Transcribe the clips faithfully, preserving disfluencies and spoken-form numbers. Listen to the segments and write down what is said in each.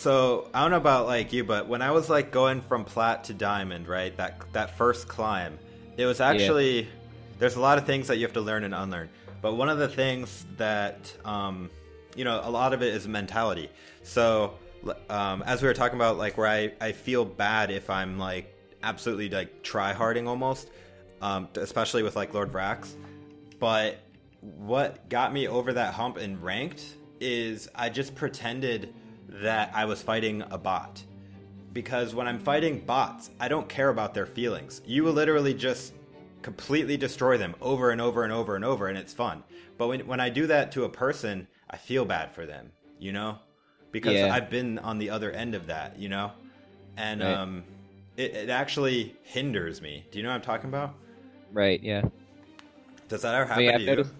So I don't know about like you, but when I was like going from plat to diamond, right, that that first climb, it was actually, yeah. there's a lot of things that you have to learn and unlearn. But one of the things that, um, you know, a lot of it is mentality. So um, as we were talking about, like where I, I feel bad if I'm like absolutely like tryharding almost, um, especially with like Lord Vrax. But what got me over that hump in ranked is I just pretended that I was fighting a bot. Because when I'm fighting bots, I don't care about their feelings. You will literally just completely destroy them over and over and over and over, and it's fun. But when, when I do that to a person, I feel bad for them, you know? Because yeah. I've been on the other end of that, you know? And right. um, it, it actually hinders me. Do you know what I'm talking about? Right, yeah. Does that ever happen yeah, to I've you? Noticed,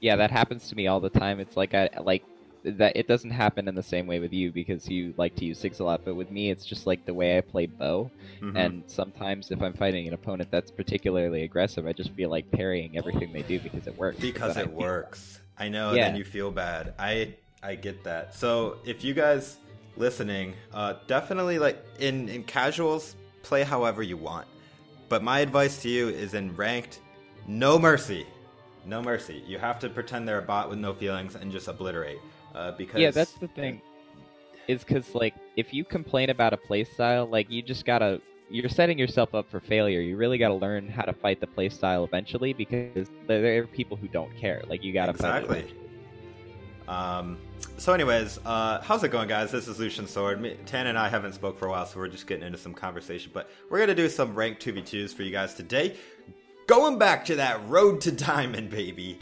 yeah, that happens to me all the time. It's like I like that. It doesn't happen in the same way with you because you like to use Sigs a lot. But with me, it's just like the way I play bow. Mm-hmm. And sometimes if I'm fighting an opponent that's particularly aggressive, I just feel like parrying everything they do because it works. Because it I works. Feel... I know. Yeah. And then you feel bad. I I get that. So if you guys listening, uh, definitely like in in casuals, play however you want. But my advice to you is in ranked. No mercy. No mercy. You have to pretend they're a bot with no feelings and just obliterate. Uh, because Yeah, that's the thing. Is because, like, if you complain about a playstyle, like, you just gotta... You're setting yourself up for failure. You really gotta learn how to fight the playstyle eventually because there are people who don't care. Like, you gotta exactly. fight it. Um, so anyways, uh, how's it going, guys? This is Lucian Sword. Me, Tan and I haven't spoke for a while, so we're just getting into some conversation. But we're gonna do some ranked two v twos for you guys today. Going back to that road to diamond, baby.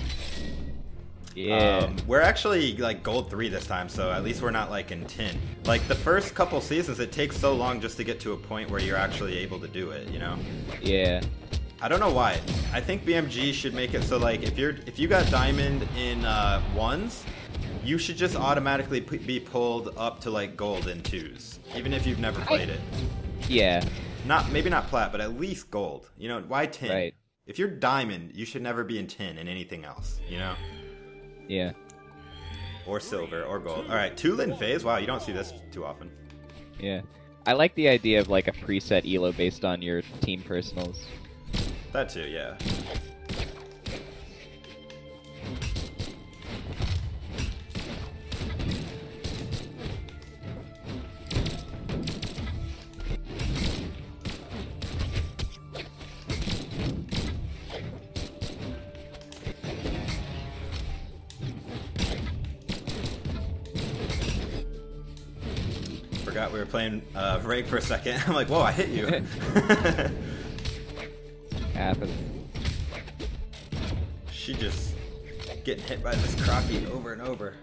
Yeah. Um, we're actually like gold three this time, so at least we're not like in tin. Like the first couple seasons, it takes so long just to get to a point where you're actually able to do it, you know? Yeah. I don't know why. I think B M G should make it so like if you're if you got diamond in uh, ones, you should just automatically p be pulled up to like gold in twos, even if you've never played I... it. Yeah. Not maybe not plat, but at least gold. You know why tin? Right. If you're diamond, you should never be in tin and anything else, you know? Yeah. Or silver, or gold. Alright, two-lin phase? Wow, you don't see this too often. Yeah. I like the idea of, like, a preset E L O based on your team personals. That too, yeah. We were playing uh, Rake for a second. I'm like, whoa, I hit you. Happens. She just getting hit by this crappie over and over.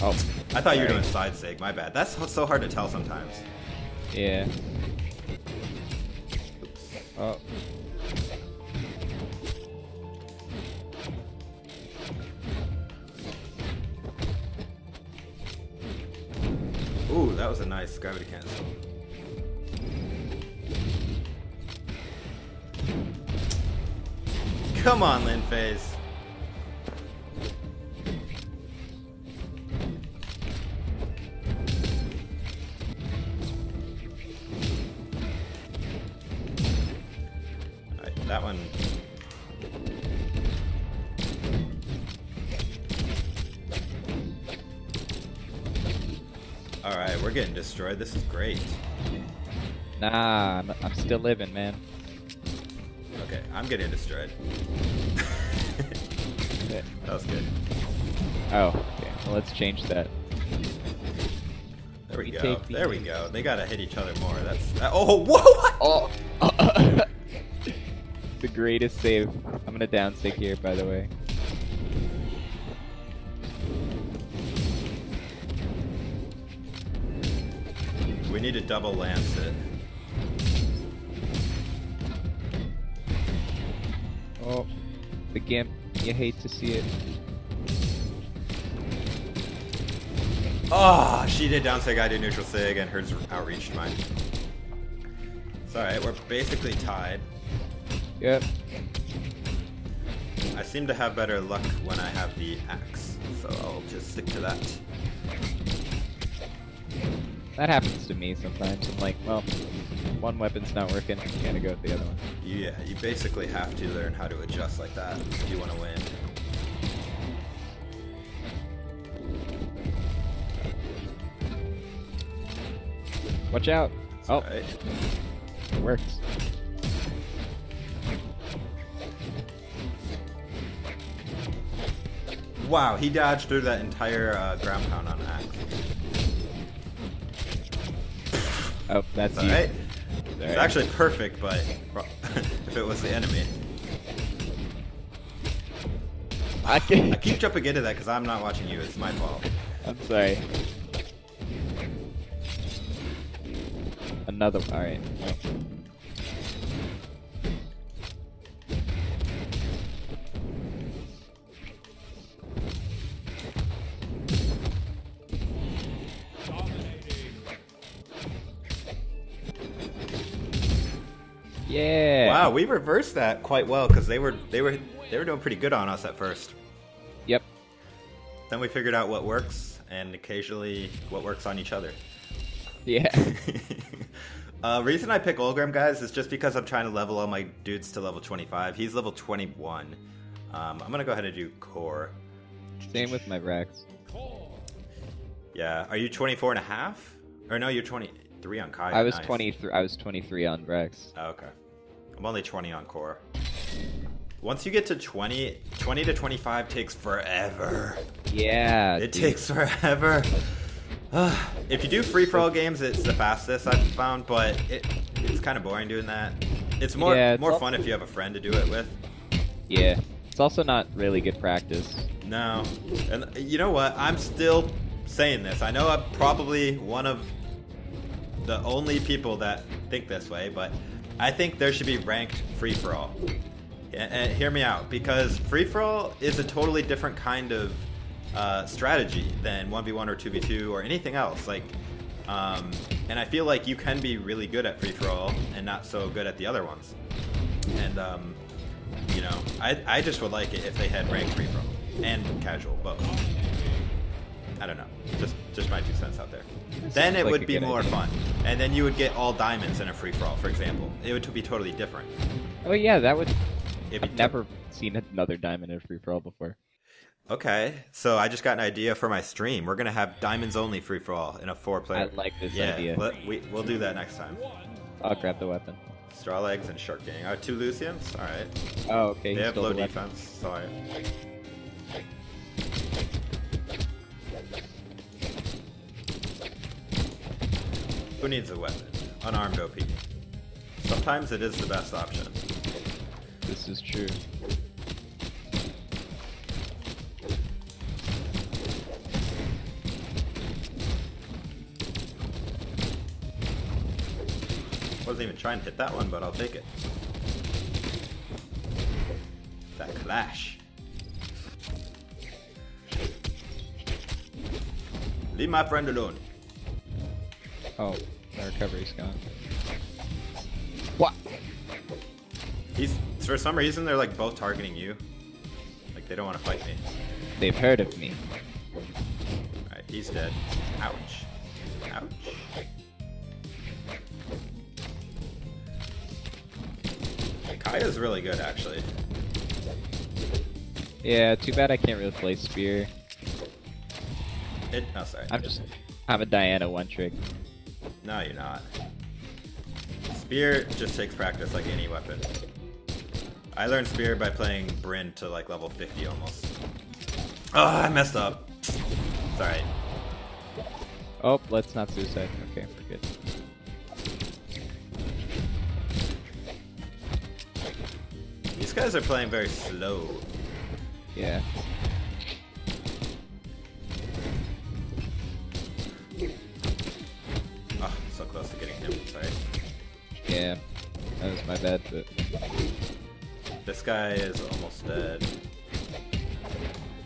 Oh, I thought you were doing side sig. My bad. That's so hard to tell sometimes. Yeah. Oops. Oh. Ooh, that was a nice gravity cancel. Come on, Lin Phase. All right, that one. Alright, we're getting destroyed. This is great. Nah, I'm, I'm still living, man. Okay, I'm getting destroyed. That was good. Oh, okay. Well, let's change that. There we go. There we go. They gotta hit each other more. That's... That, oh, whoa! Oh. The greatest save. I'm gonna down stick here, by the way. We need to double lance it. Oh, the gimp. You hate to see it. Oh, she did down sig, I did neutral sig, and hers outreached mine. It's alright, we're basically tied. Yep. I seem to have better luck when I have the axe, so I'll just stick to that. That happens to me sometimes. I'm like, well, one weapon's not working, I gotta go with the other one. Yeah, you basically have to learn how to adjust like that if you want to win. Watch out! That's oh, right. It works. Wow, he dodged through that entire uh, ground pound on axe. Oh, that's you. Right. It's right. Actually perfect, but if it was the enemy. I, I keep jumping into that because I'm not watching you. It's my fault. I'm sorry. Another one. All right. Yeah. Wow, we reversed that quite well because they were they were they were doing pretty good on us at first. Yep. Then we figured out what works and occasionally what works on each other. Yeah. uh, reason I pick Olgrim, guys, is just because I'm trying to level all my dudes to level twenty-five. He's level twenty-one. Um, I'm gonna go ahead and do core. Same with my Rex. Yeah. Are you twenty-four and a half? Or no, you're twenty-three on Kaya. I was nice. twenty-three. I was twenty-three on Rex. Oh, okay. I'm only twenty on core. Once you get to twenty, twenty to twenty-five takes forever. Yeah. It dude. takes forever. If you do free-for-all games, it's the fastest I've found, but it, it's kind of boring doing that. It's more yeah, it's more also... fun if you have a friend to do it with. Yeah. It's also not really good practice. No. And you know what? I'm still saying this. I know I'm probably one of the only people that think this way, but I think there should be ranked free-for-all. And hear me out, because free-for-all is a totally different kind of Uh, strategy than one v one or two v two or anything else, like um, and I feel like you can be really good at free-for-all and not so good at the other ones, and um, you know, I, I just would like it if they had ranked free-for-all and casual both. I don't know, just just my two cents out there. Then it would be more fun, and then you would get all diamonds in a free-for-all, for example. It would be totally different. Oh yeah, that would... I've never seen another diamond in a free-for-all before. Okay, so I just got an idea for my stream. We're gonna have diamonds only free for all in a four-player. I like this yeah, idea. Let, we, we'll do that next time. I'll grab the weapon. Straw legs and shark gang. Oh, two Lucians. All right. Oh, okay. They have low the defense. Sorry. Who needs a weapon? Unarmed O P. Sometimes it is the best option. This is true. Wasn't even trying to hit that one, but I'll take it. That clash. Leave my friend alone. Oh, my recovery's gone. What? He's, for some reason, they're like both targeting you. Like they don't want to fight me. They've heard of me. Alright, he's dead. Ouch. Ouch. Kaya's really good, actually. Yeah, too bad I can't really play Spear. It, oh, sorry. I'm just... I'm a Diana one-trick. No, you're not. Spear just takes practice like any weapon. I learned Spear by playing Brynn to, like, level fifty almost. Oh, I messed up. It's alright. Oh, let's not suicide. Okay, we're good. These guys are playing very slow. Yeah. Oh, so close to getting him, sorry. Yeah, that was my bad, but... This guy is almost dead.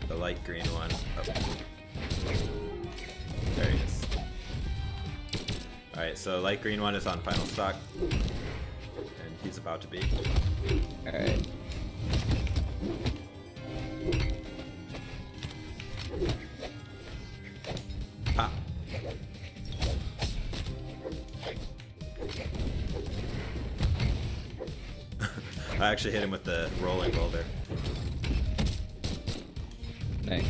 The light green one. Oh. There he is. Alright, so light green one is on final stock. And he's about to be. Alright. Pop. I actually hit him with the rolling roll there. Nice.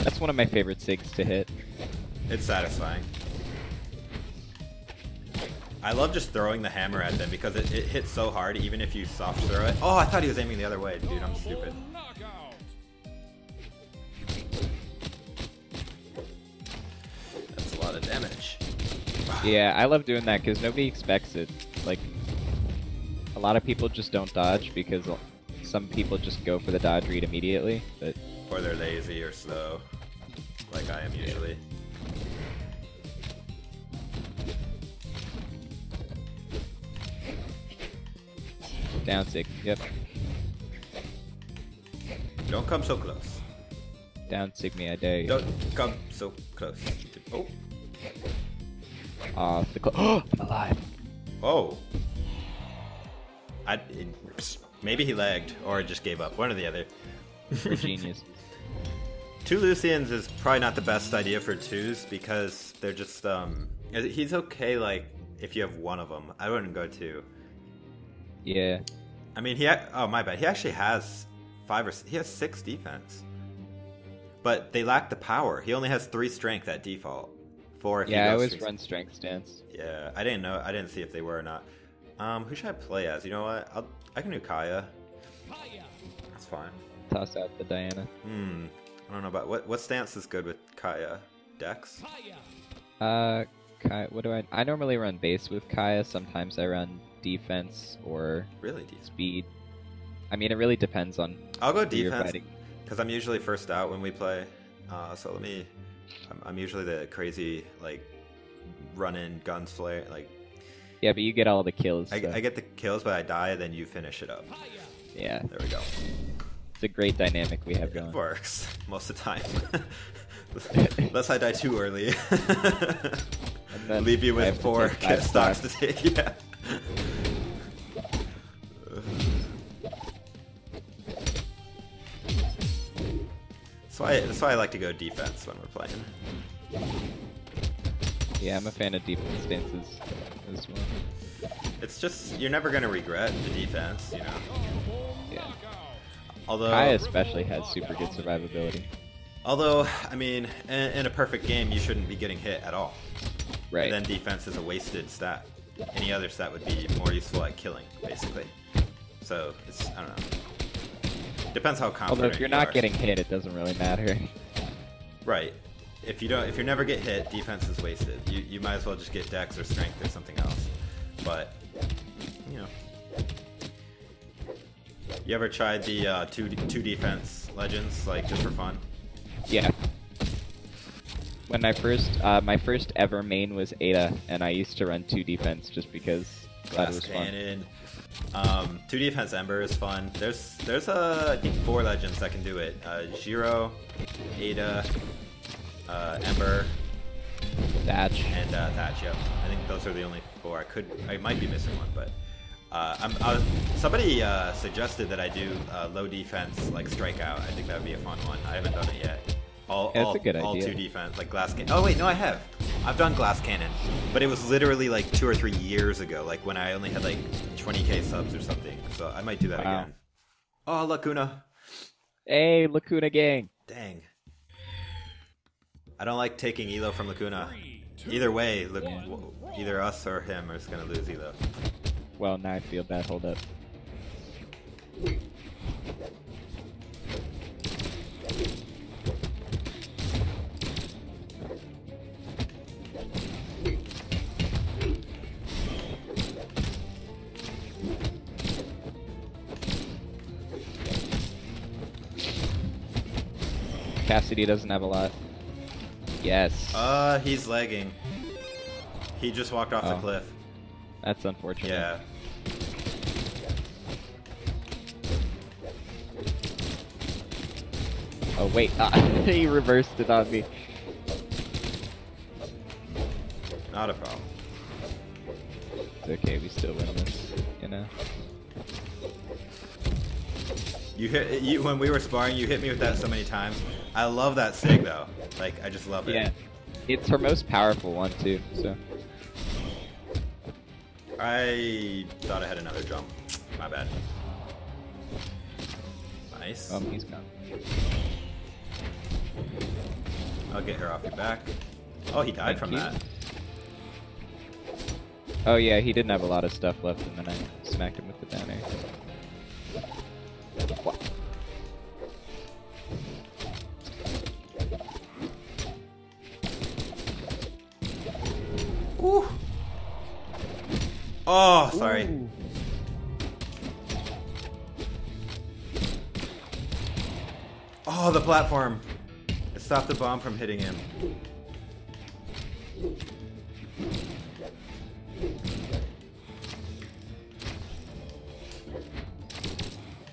That's one of my favorite sigs to hit. It's satisfying. I love just throwing the hammer at them because it, it hits so hard even if you soft throw it. Oh, I thought he was aiming the other way. Dude, I'm stupid. That's a lot of damage. Yeah, I love doing that because nobody expects it. Like, a lot of people just don't dodge because some people just go for the dodge read immediately. But... or they're lazy or slow, like I am usually. Yeah. Down six, yep. Don't come so close. Down sig me, I dare you. Don't come so close. Oh. Ah, uh, the clo oh, I'm alive. Oh. I, it, maybe he lagged or just gave up. One or the other. We're genius. Two Lucians is probably not the best idea for twos because they're just, um... he's okay, like, if you have one of them. I wouldn't go two. Yeah. I mean, he... Ha oh, my bad. He actually has five or... he has six defense. But they lack the power. He only has three strength at default. Four if yeah, he goes I always run strength stance. Yeah, I didn't know. I didn't see if they were or not. Um, who should I play as? You know what? I'll, I can do Kaya. Kaya. That's fine. Toss out the Diana. Hmm. I don't know about... What What stance is good with Kaya? Dex? Uh, Kaya... What do I... I normally run base with Kaya. Sometimes I run... defense or really defense. Speed. I mean, it really depends on. I'll go defense because I'm usually first out when we play. Uh, so let me. I'm, I'm usually the crazy like running guns flare like. Yeah, but you get all the kills. I, so. I get the kills, but I die. Then you finish it up. Yeah. There we go. It's a great dynamic we have going. It works most of the time, unless I die too early. And then leave you with four kit stocks to take. Yeah. That's why, that's why I like to go defense when we're playing. Yeah, I'm a fan of defense stances as well. It's just, you're never going to regret the defense, you know? Yeah. Although Kai especially has super good survivability. Although, I mean, in, in a perfect game, you shouldn't be getting hit at all. Right. And then defense is a wasted stat. Any other stat would be more useful at killing, basically. So, it's, I don't know. Depends how confident you are. Although if you're you not are. getting hit, it doesn't really matter. Right. If you don't, if you never get hit, defense is wasted. You, you might as well just get dex or strength or something else. But, you know. You ever tried the uh, two, two defense legends, like, just for fun? Yeah. When I first, uh, my first ever main was Ada, and I used to run two defense just because that was fun. Um, two defense Ember is fun. There's, there's uh, I think four legends that can do it. Uh, Jiro, Ada, uh, Ember, Thatch, and uh, Thatch. Yep, I think those are the only four. I could, I might be missing one, but uh, I'm, I was, somebody uh, suggested that I do uh, low defense like strikeout. I think that would be a fun one. I haven't done it yet. All, yeah, that's all, a good all idea. Two defense, like glass cannon. Oh wait, no, I have. I've done glass cannon, but it was literally like two or three years ago, like when I only had like twenty K subs or something. So I might do that wow. again. Oh, Lacuna. Hey, Lacuna gang. Dang. I don't like taking Elo from Lacuna. Either way, look, either us or him is gonna lose Elo. Well, now I feel bad. Hold up. Cassidy doesn't have a lot. Yes. Uh, he's lagging. He just walked off oh. the cliff. That's unfortunate. Yeah. Oh wait, uh, he reversed it on me. Not a problem. It's okay, we still win this, you know. You hit you when we were sparring. You hit me with that so many times. I love that sig though. Like, I just love it. Yeah. It's her most powerful one too, so. I thought I had another jump. my bad. Nice. Um, he's gone. I'll get her off your back. Oh, he died Thank from you. that. Oh yeah, he didn't have a lot of stuff left, and then I smacked him with the down air. Ooh. Oh, sorry. Ooh. Oh, the platform. It stopped the bomb from hitting him.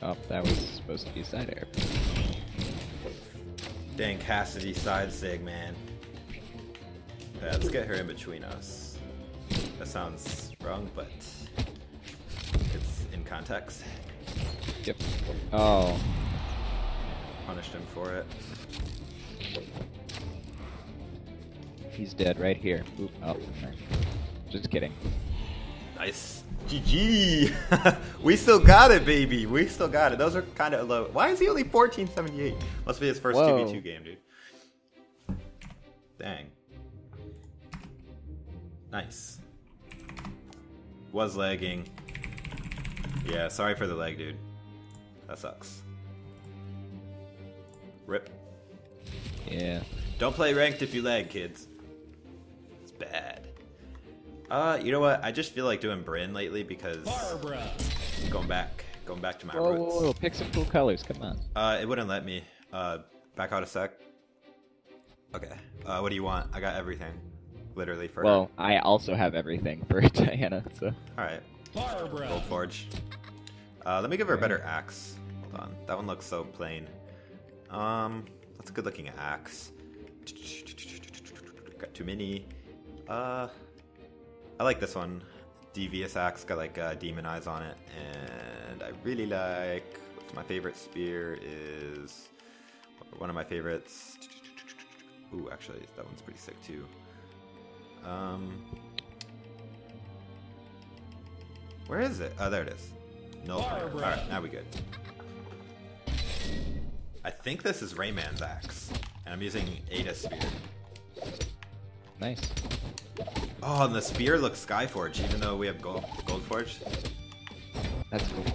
Oh, that was supposed to be side air. Dang, Cassidy side sig, man. Yeah, let's get her in between us. That sounds wrong, but it's in context. Yep. Oh. Punished him for it. He's dead right here. Oop, oh, just kidding. Nice. G G! We still got it, baby! We still got it. Those are kind of low. Why is he only fourteen seventy-eight? Must be his first Whoa. two v two game, dude. Dang. Nice. Was lagging. Yeah, sorry for the lag, dude. That sucks. Rip. Yeah. Don't play ranked if you lag, kids. It's bad. Uh, you know what? I just feel like doing Brynn lately because Barbara. going back, going back to my whoa, roots. Whoa, whoa, pick some cool colors. Come on. Uh, it wouldn't let me. Uh, back out a sec. Okay. Uh, what do you want? I got everything. Literally for well, her. I also have everything for Diana, so... Alright. Gold Forge. Uh, let me give her a better axe. Hold on. That one looks so plain. Um, that's a good-looking axe. Got too many. Uh, I like this one. Devious axe. Got, like, uh, demon eyes on it. And I really like... What's my favorite spear is... One of my favorites... Ooh, actually, that one's pretty sick, too. Um, where is it? Oh, there it is. No fire. All right, now we good. I think this is Rayman's axe, and I'm using Ada's spear. Nice. Oh, and the spear looks Skyforge, even though we have gold Goldforge. That's cool.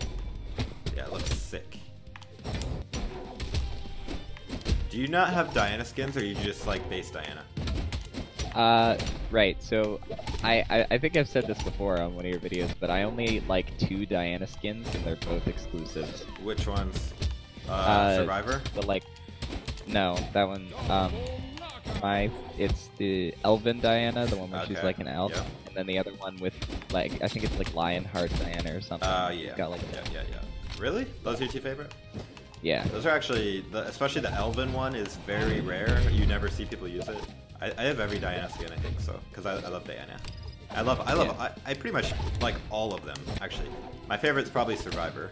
Yeah, it looks sick. Do you not have Diana skins, or are you just like base Diana? Uh, right, so I, I, I think I've said this before on one of your videos, but I only like two Diana skins, and they're both exclusives. Which ones? Uh, uh Survivor? But like, no, that one, um, my, it's the Elven Diana, the one where okay. she's like an elf, yeah. and then the other one with, like, I think it's like Lionheart Diana or something. Oh, uh, yeah. Got like yeah, yeah, yeah. Really? Those are your two favorite? Yeah. Those are actually, the, especially the Elven one is very rare. You never see people use it. I have every Diana skin, I think, so because I, I love Diana. I love, I love, yeah. I, I pretty much like all of them. Actually, my favorite's probably Survivor,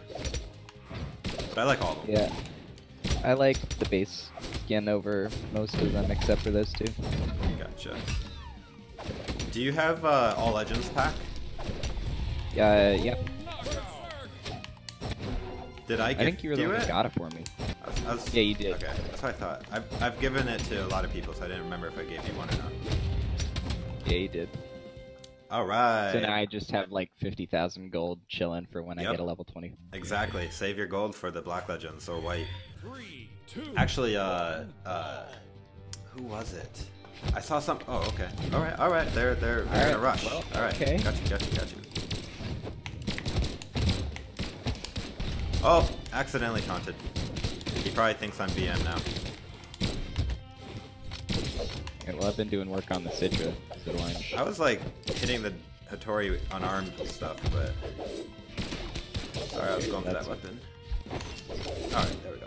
but I like all of them. Yeah, I like the base skin over most of them except for those two. Gotcha. Do you have uh, All Legends pack? Yeah, uh, yeah. Did I? Give, I think you were the one who got it for me. I was, I was, yeah, you did. Okay, that's what I thought. I've, I've given it to a lot of people, so I didn't remember if I gave you one or not. Yeah, you did. All right. So now I just have like fifty thousand gold chilling for when yep. I get a level twenty. Exactly. Save your gold for the Black Legends or White. Three, two, Actually, uh, uh, who was it? I saw some. Oh, okay. All right, all right. They're they're, they're in a rush. Well, all right. Okay. Got you. Got you. Got you. Oh, accidentally taunted. He probably thinks I'm B M now. Yeah, well, I've been doing work on the Sidra, so I... I was like hitting the Hattori unarmed stuff, but... Sorry, I was going That's for that weapon. Alright, there we go.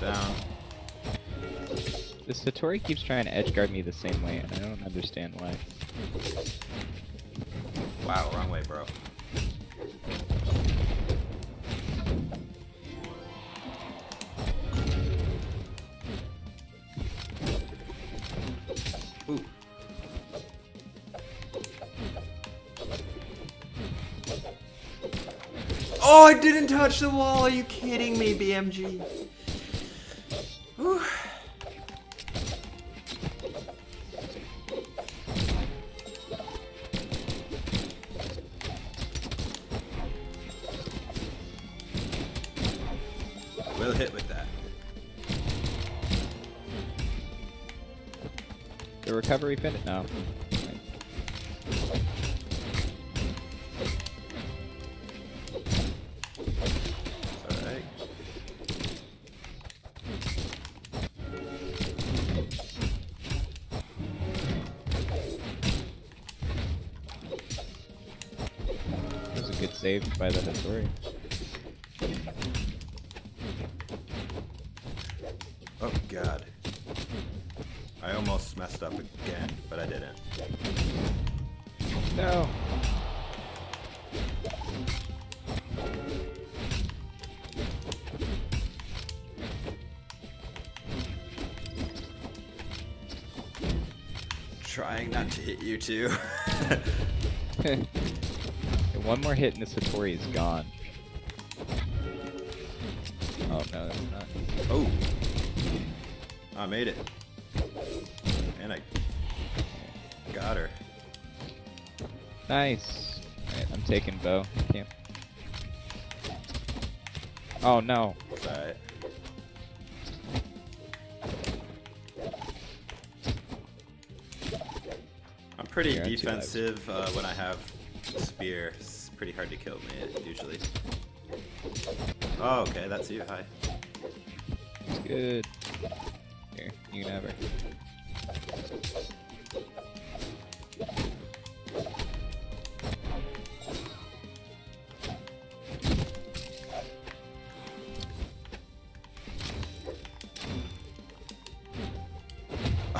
Down. The Satori keeps trying to edgeguard me the same way, and I don't understand why. Wow, wrong way, bro. Ooh. Oh, I didn't touch the wall. Are you kidding me, B M G? Whew. We'll hit with that. The recovery pin? No. Saved by the Hattori. Oh god. I almost messed up again, but I didn't. No. Trying not to hit you too. One more hit and the Satori is gone. Oh no, that's not. Oh! I made it. And I got her. Nice. Alright, I'm taking Bo. Can't... Oh no. Alright. I'm pretty You're defensive uh, when I have spear. It's pretty hard to kill me usually. Oh, okay, that's you. Hi. That's good. Here, you can have her.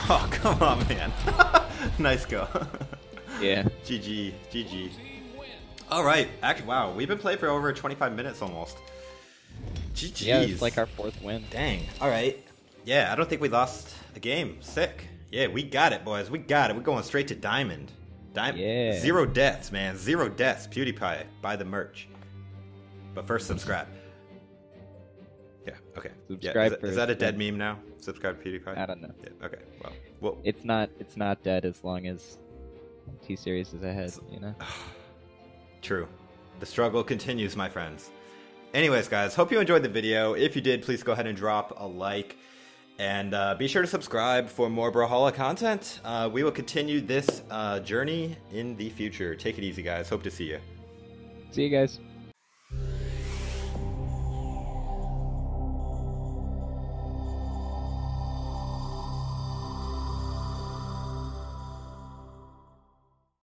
Oh, come on, man. Nice go. Yeah. G G. G G. Alright. Wow. We've been playing for over twenty-five minutes almost. G G. Yeah, it's like our fourth win. Dang. Alright. Yeah, I don't think we lost a game. Sick. Yeah, we got it, boys. We got it. We're going straight to Diamond. Diamond. Yeah. Zero deaths, man. Zero deaths. PewDiePie. Buy the merch. But first, subscribe. Yeah, okay. Subscribe yeah. Is, is that a dead meme now? Subscribe to PewDiePie? I don't know. Yeah. Okay, well. well. It's not, it's not dead as long as T-Series is ahead, you know? True. The struggle continues, my friends. Anyways, guys, hope you enjoyed the video. If you did, please go ahead and drop a like. And uh, be sure to subscribe for more Brawlhalla content. Uh, we will continue this uh, journey in the future. Take it easy, guys. Hope to see you. See you guys.